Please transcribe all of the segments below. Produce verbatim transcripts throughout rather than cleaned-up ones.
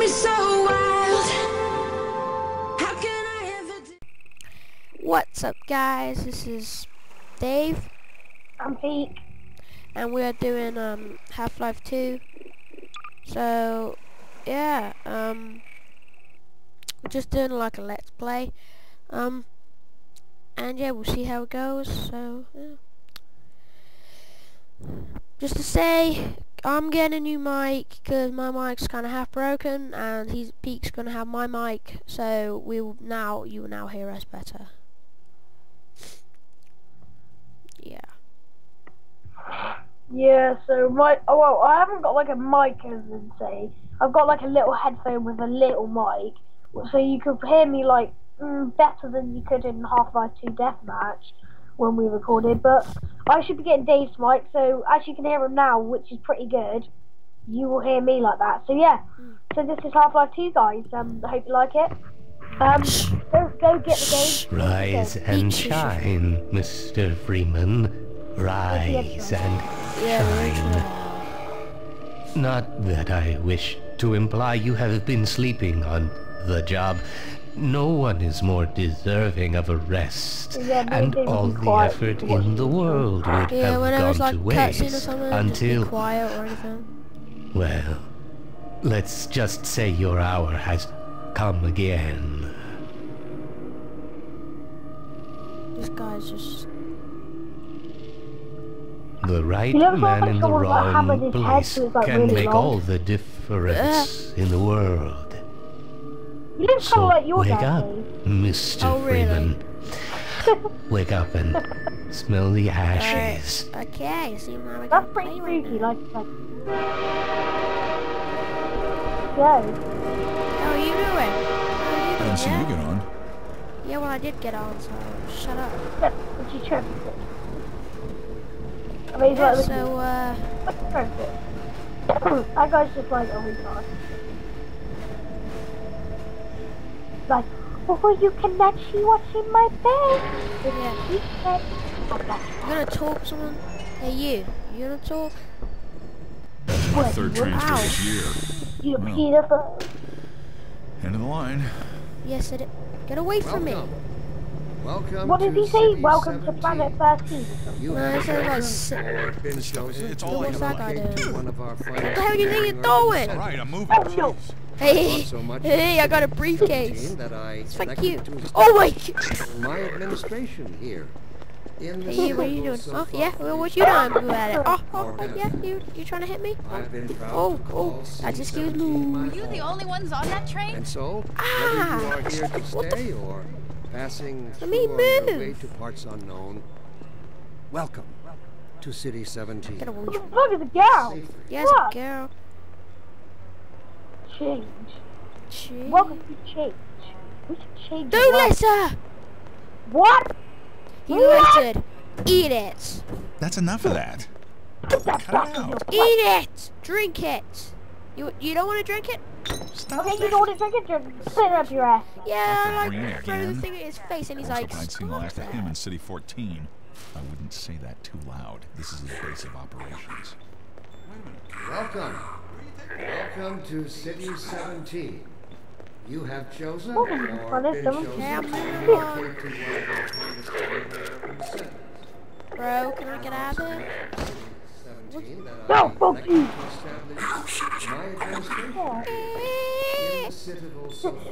me so wild. How can I ever do? What's up, guys? This is Dave. I'm Pete. And we are doing um Half-Life two. So yeah, um we're just doing like a let's play. Um and yeah, we'll see how it goes. So yeah. Just to say, I'm getting a new mic because my mic's kind of half broken, and he's, Pete's gonna have my mic, so we'll now you will now hear us better. Yeah. Yeah. So my oh well, I haven't got like a mic as in say. I've got like a little headphone with a little mic, so you could hear me like mm, better than you could in Half-Life two Deathmatch when we recorded, but I should be getting Dave's mic, so as you can hear him now, which is pretty good, you will hear me like that. So yeah, mm. So this is Half-Life two, guys. Um, I hope you like it. Um, go, go get the game. Rise okay. and shine, Mister Freeman. Rise and shine. Not that I wish to imply you have been sleeping on the job. No one is more deserving of a rest, yeah, and all the effort in the world would yeah, have gone like to waste until... quiet or anything. Well, let's just say your hour has come again. This guy's just... The right you know, man in the wrong place can like really make long. all the difference yeah. in the world. You look so like your wake daddy. up, Mister Oh, really? Freeman. Wake up and smell the ashes. Uh, okay, so now we That's pretty spooky, right like, like... Yo. How are you doing? I didn't see you get on. Yeah, well I did get on, so shut up. What did you try for? I mean, yeah, like, so, uh... Perfect. That guy's just like, oh my god. Like, oh, you can actually watch in my bed. Yeah. You gonna talk, someone? Hey, you. You gonna talk? That's my third transfer this year. You no. beautiful. End of the line. Yes, it. Get away from Welcome. me. Welcome. What did he say? Welcome to Planet thirteen. You no, it sounds like been chosen. It's all I that guy doing? What the hell do you think you're doing? All right, I'm moving. Oh, no. Hey, so much hey, I got a briefcase. It's like you. Oh my god! My administration here. In the hey, what are you doing? So oh, yeah, well, what you doing? Go at it. Oh, oh, oh, yeah, you, you trying to hit me? I've been oh, oh, I just killed you. Were you the only ones on that train? And so, ah! You are here to stay or passing Let me move! To parts unknown. Welcome to City seventeen. What the fuck is a girl? Yeah, it's a girl. Change. Change. Welcome to change. We should change. Do listen. What? You listen. Eat it. That's enough of that. Cut it out. Eat it. Drink it. You you don't want to drink it? Stop okay, it. you don't want to drink it. Just put it up your ass. Yeah, I like throw the thing at his face, and he's like. I'd seen last of him in City fourteen. I wouldn't say that too loud. This is his base of operations. Welcome. Welcome to City seventeen. You have chosen oh, or been chosen yeah, to Bro, can I get out of it? No, fuck you!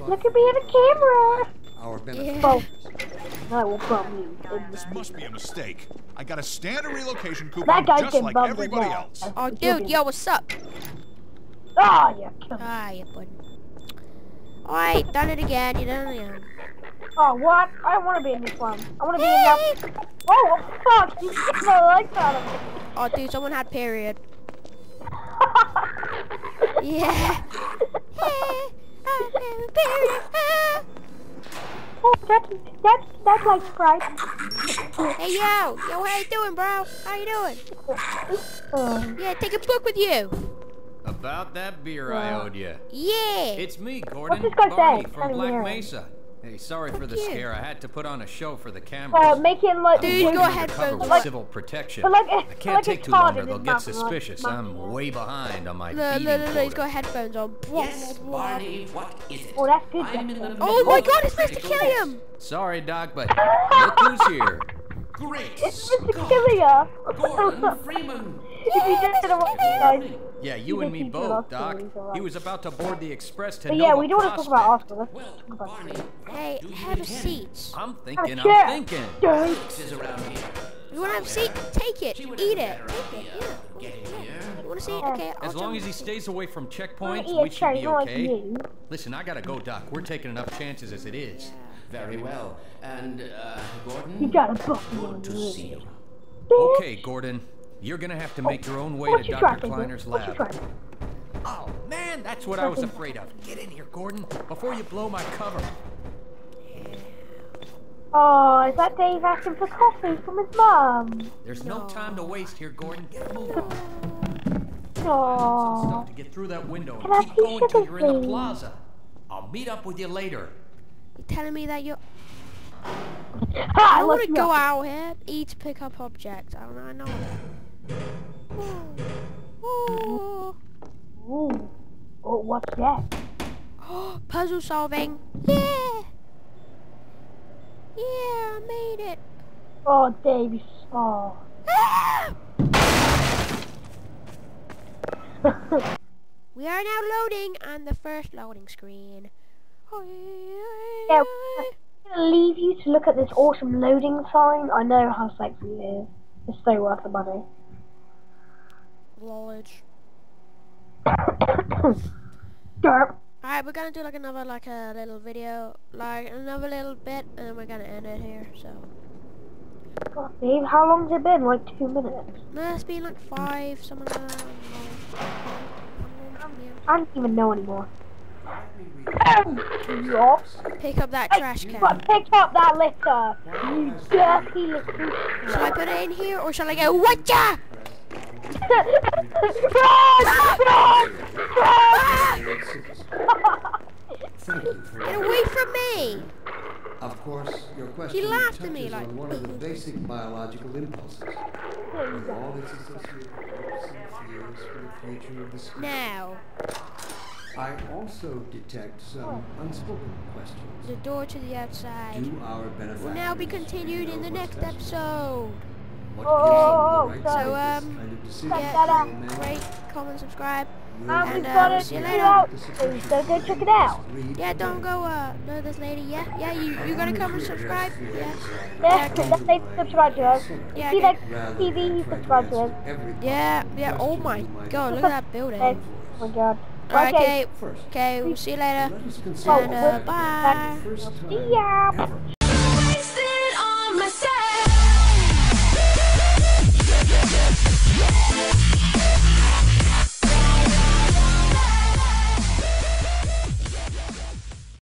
Look at me in the camera! Our yeah. I will bum you. This must be a mistake. I got a standard relocation coupon just like everybody else. Oh, dude, yo, what's up? Ah, oh, you killed me. Ah, you buddy. Alright, done it again, you done it again. Oh, what? I don't want to be in this one. I want to hey. be in that. Oh, fuck! You get my legs out of me. Oh, dude, someone had period. yeah. yeah. I have period. Ah. Oh, that's, that's, that's like Sprite. Hey, yo. Yo, how you doing, bro? How you doing? Uh, yeah, take a book with you. About that beer yeah. I owed you. Yeah. It's me, Gordon. What's this guy Barney say? from Black Mesa. Hey, sorry for the scare. I had to put on a show for the camera. Uh, make him like dude, go ahead. Like, civil protection. But like, I can't like take too long or they'll get suspicious. Mouth. I'm way behind on my no, beating No, no, no, no, he's got headphones on. Yes, Barney, what is it? Oh, that's good. That's oh my God, it's supposed to kill him. Sorry, Doc, but look who's here. Great it's Mister Killia. Gordon Freeman. Yeah, you and me both, Doc. He was about to board the express to Nova Prospect. Yeah, we don't want to talk about Austin. Hey, have a seat. I'm thinking, I'm thinking. You want to have a seat? Take it. Eat it. Take it. Yeah. You want to see? Okay, I'll as long as he stays away from checkpoints, we should be okay. Listen, I gotta go, Doc. We're taking enough chances as it is. Very well. And, uh, Gordon, you gotta book good to see you. Okay, Gordon. You're gonna have to make oh. your own way what to Doctor Kleiner's lab. Oh man, that's what I was afraid of. Get in here, Gordon, before you blow my cover. Oh, is that Dave asking for coffee from his mum? There's no. no time to waste here, Gordon. Get moving. No. To get through that window Can and I keep going till you're in the plaza. I'll meet up with you later. You're telling me that you're. I want to go out here. Eat pick up object. I don't know. I know. Whoa. Whoa. Ooh. Oh, what's that? Oh, puzzle solving. Yeah. Yeah, I made it. Oh, Dave. Oh. We are now loading on the first loading screen. Yeah. I'm gonna leave you to look at this awesome loading sign. I know how sexy it is. It's so worth the money. Knowledge. Alright, we're gonna do like another like a little video, like another little bit, and we're gonna end it here. So. God, Dave, how long's it been? Like two minutes. No, it's been like five. Something like that. I don't even know anymore. Pick up that hey, trash can. Pick up that litter, you dirty little. Shall I put it in here or shall I go? Whatcha? Get away from me! Of course, your question. He laughed at me like one of the basic biological impulses. All that's associated with fears for the future of the species. Now. I also detect some unspoken questions. The door to the outside do our will now be continued in the next episode. What oh, the right so um, kind of yeah, great, comment, subscribe, um, and uh, we'll see you later. So go check it out. Yeah, don't go uh, know this lady. Yeah, yeah, you you gotta come and subscribe. Yeah, yeah, let's subscribe to us. Yeah, see like T V subscribe to us. Yeah, yeah. Oh my God, look at that building. Oh my God. Right, okay, okay, we'll see you later, and uh, bye. See ya.